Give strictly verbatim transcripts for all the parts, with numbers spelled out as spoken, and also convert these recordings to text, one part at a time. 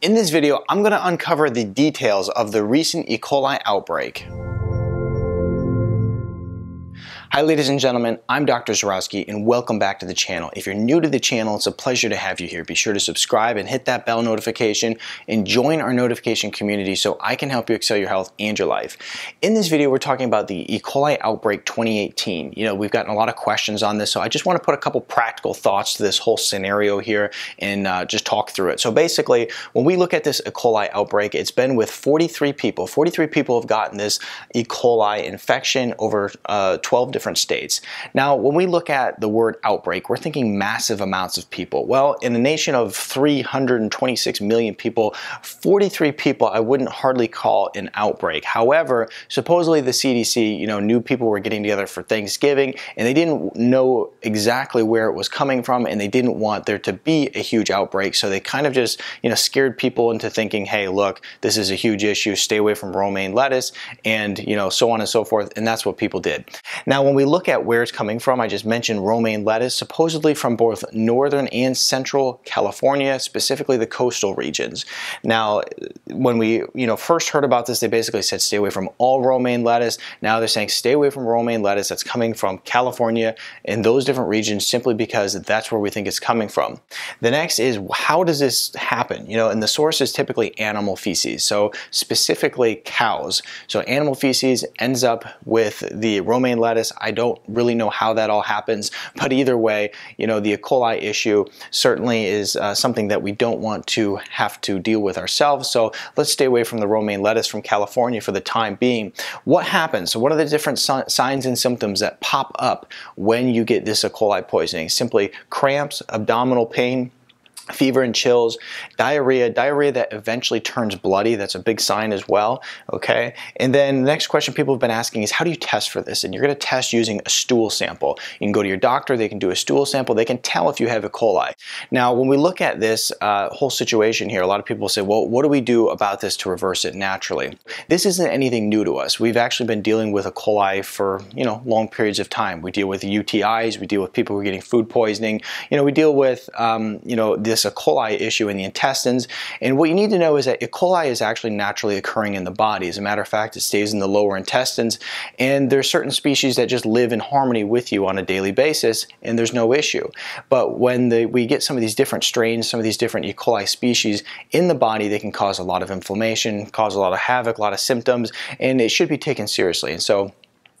In this video, I'm going to uncover the details of the recent E. coli outbreak. Hi ladies and gentlemen, I'm Doctor Zyrowski and welcome back to the channel. If you're new to the channel, it's a pleasure to have you here. Be sure to subscribe and hit that bell notification and join our notification community so I can help you excel your health and your life. In this video, we're talking about the E. coli outbreak twenty eighteen. You know, we've gotten a lot of questions on this, so I just want to put a couple practical thoughts to this whole scenario here and uh, just talk through it. So basically, when we look at this E. coli outbreak, it's been with forty-three people. forty-three people have gotten this E. coli infection over uh, twelve different different states. Now, when we look at the word outbreak, we're thinking massive amounts of people. Well, in a nation of three hundred twenty-six million people, forty-three people I wouldn't hardly call an outbreak. However, supposedly the C D C, you know, knew people were getting together for Thanksgiving and they didn't know exactly where it was coming from and they didn't want there to be a huge outbreak, so they kind of just, you know, scared people into thinking, "Hey, look, this is a huge issue. Stay away from romaine lettuce," and, you know, so on and so forth, and that's what people did. Now, when When we look at where it's coming from, I just mentioned romaine lettuce, supposedly from both northern and central California, specifically the coastal regions. Now, when we you know first heard about this, they basically said stay away from all romaine lettuce. Now they're saying stay away from romaine lettuce that's coming from California and those different regions simply because that's where we think it's coming from. The next is, how does this happen? You know, and the source is typically animal feces, so specifically cows. So animal feces ends up with the romaine lettuce. I don't really know how that all happens, but either way, you know, the E. coli issue certainly is uh, something that we don't want to have to deal with ourselves. So let's stay away from the romaine lettuce from California for the time being. What happens? So what are the different si- signs and symptoms that pop up when you get this E. coli poisoning? Simply cramps, abdominal pain, fever and chills, diarrhea, diarrhea that eventually turns bloody. That's a big sign as well, okay? And then the next question people have been asking is, how do you test for this? And you're gonna test using a stool sample. You can go to your doctor, they can do a stool sample, they can tell if you have E. coli. Now, when we look at this uh, whole situation here, a lot of people say, well, what do we do about this to reverse it naturally? This isn't anything new to us. We've actually been dealing with E. coli for, you know, long periods of time. We deal with U T Is, we deal with people who are getting food poisoning, you know, we deal with, um, you know, this E. coli issue in the intestines. And what you need to know is that E. coli is actually naturally occurring in the body. As a matter of fact, it stays in the lower intestines, and there are certain species that just live in harmony with you on a daily basis, and there's no issue. But when the, we get some of these different strains, some of these different E. coli species in the body, they can cause a lot of inflammation, cause a lot of havoc, a lot of symptoms, and it should be taken seriously. And so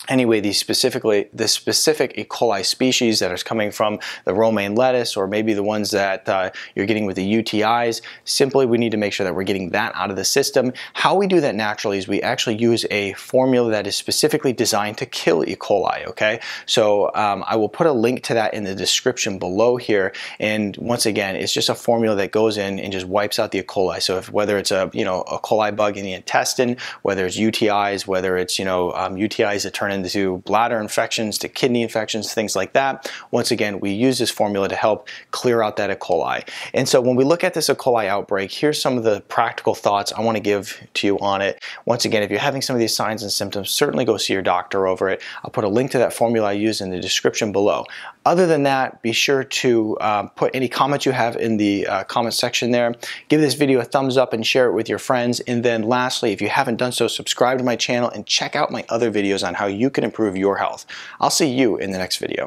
anyway, these specifically, the specific E. coli species that are coming from the romaine lettuce, or maybe the ones that uh, you're getting with the U T Is, simply we need to make sure that we're getting that out of the system. How we do that naturally is we actually use a formula that is specifically designed to kill E. coli, okay? So um, I will put a link to that in the description below here. And once again, it's just a formula that goes in and just wipes out the E. coli. So if, whether it's a, you know, E. coli bug in the intestine, whether it's U T Is, whether it's, you know, um, U T Is that turn into bladder infections, to kidney infections, things like that. Once again, we use this formula to help clear out that E. coli. And so when we look at this E. coli outbreak, here's some of the practical thoughts I want to give to you on it. Once again, if you're having some of these signs and symptoms, certainly go see your doctor over it. I'll put a link to that formula I use in the description below. Other than that, be sure to um, put any comments you have in the uh, comment section there. Give this video a thumbs up and share it with your friends. And then lastly, if you haven't done so, subscribe to my channel and check out my other videos on how you you can improve your health. I'll see you in the next video.